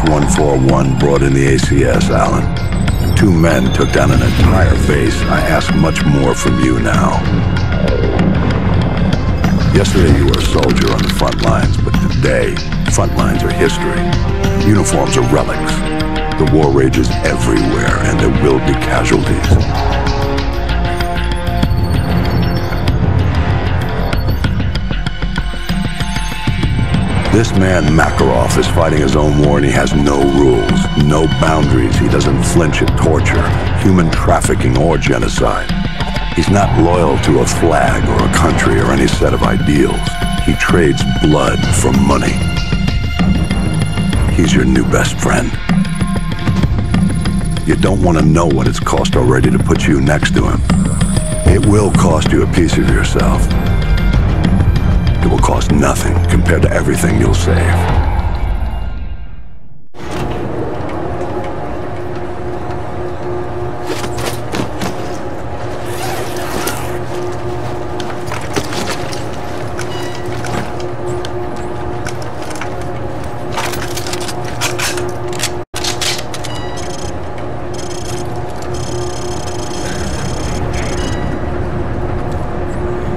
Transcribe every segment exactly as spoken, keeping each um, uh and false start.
S one forty-one brought in the A C S, Alan. Two men took down an entire base. I ask much more from you now. Yesterday you were a soldier on the front lines, but today, front lines are history. Uniforms are relics. The war rages everywhere, and there will be casualties. This man, Makarov, is fighting his own war and he has no rules, no boundaries. He doesn't flinch at torture, human trafficking, or genocide. He's not loyal to a flag or a country or any set of ideals. He trades blood for money. He's your new best friend. You don't want to know what it's cost already to put you next to him. It will cost you a piece of yourself. It will cost nothing compared to everything you'll save.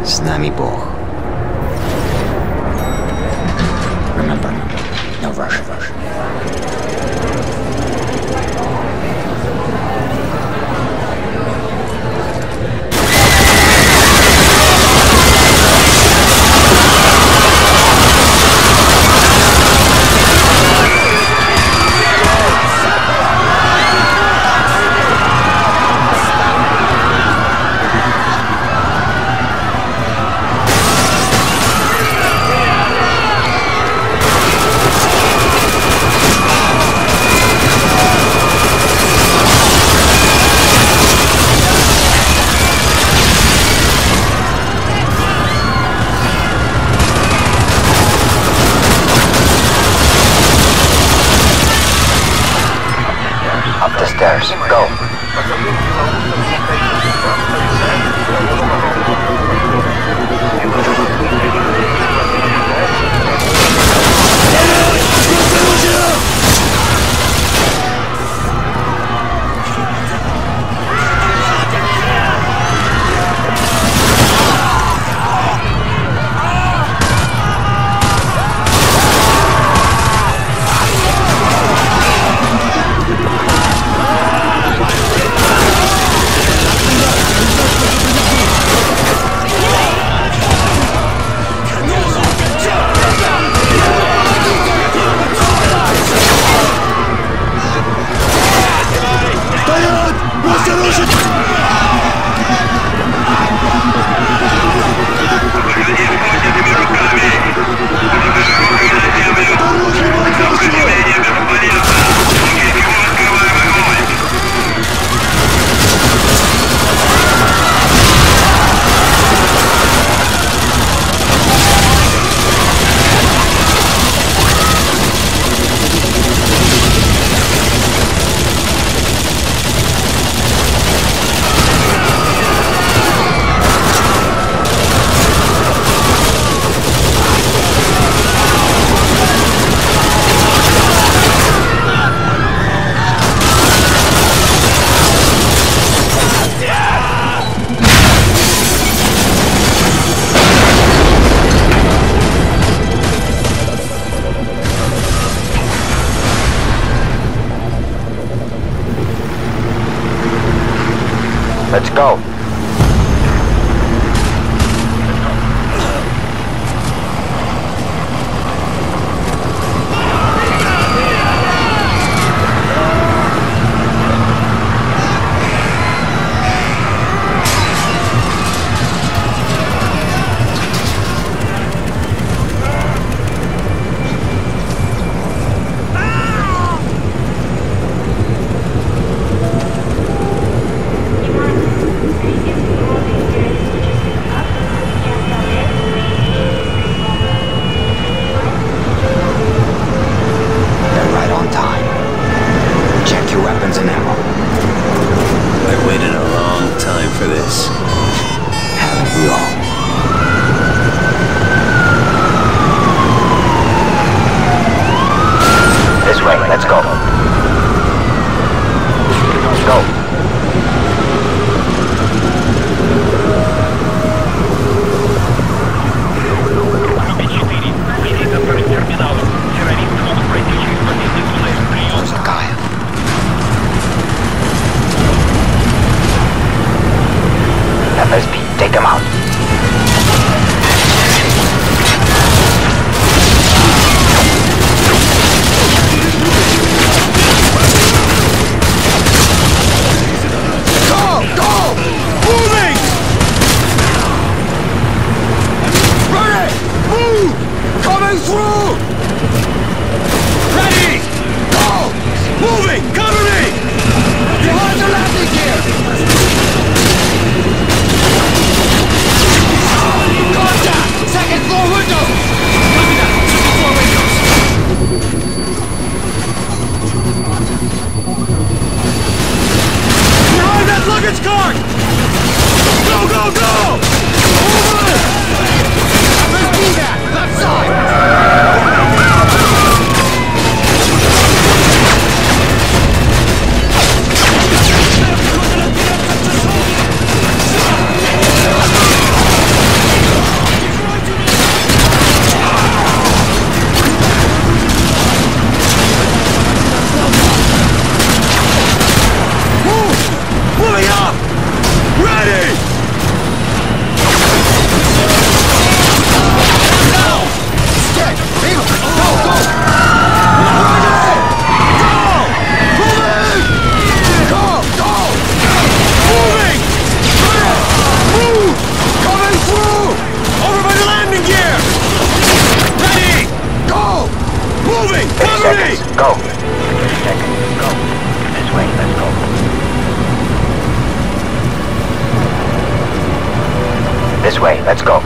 С нами Бог. Remember, no rush, rush. Up the stairs, go. Let's go. Thank you. this way. Let's go.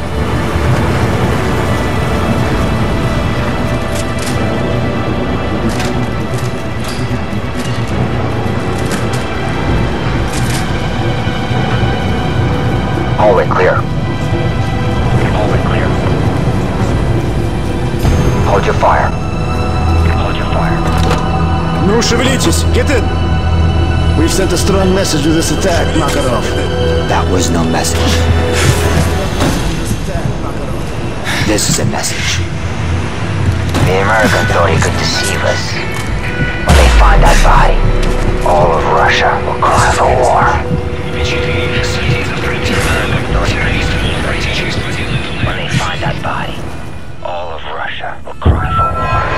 Hallway clear. Hallway clear. Hold your fire. Hold your fire. No, шевелитесь! Get in! We've sent a strong message with this attack, Makarov. That was no message. This is a message. The Americans thought he could deceive us. When they find that body, all of Russia will cry for war. When they find that body, all of Russia will cry for war.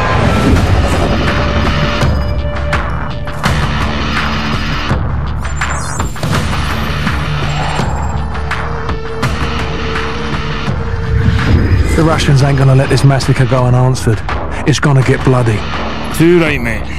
The Russians ain't gonna let this massacre go unanswered. It's gonna get bloody. Too late, mate.